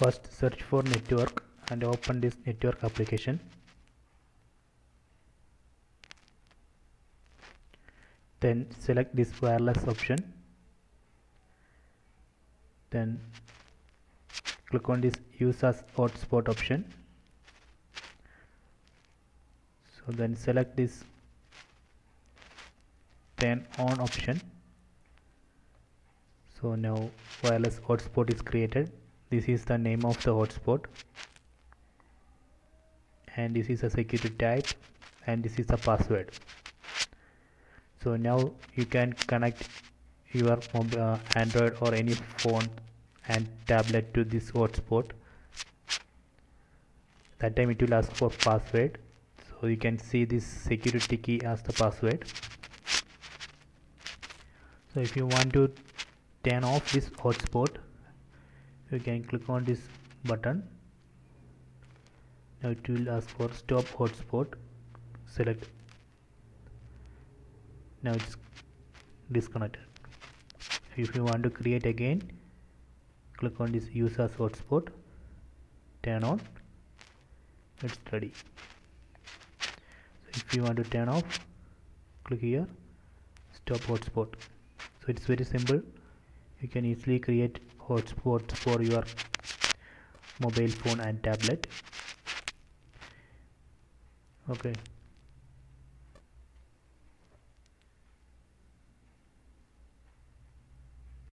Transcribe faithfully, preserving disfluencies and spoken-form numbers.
First search for network and open this network application. Then select this wireless option. Then click on this use as hotspot option. So then select this turn on option. So now wireless hotspot is created. This is the name of the hotspot, and this is a security type, and this is the password. So now you can connect your uh, Android or any phone and tablet to this hotspot. That time it will ask for password. So you can see this security key as the password. So if you want to turn off this hotspot, you can click on this button. Now it will ask for stop hotspot. Select. Now it's disconnected. If you want to create again, click on this use as hotspot, turn on, it's ready. So if you want to turn off, click here, stop hotspot. So it's very simple. You can easily create hotspots for your mobile phone and tablet. Okay.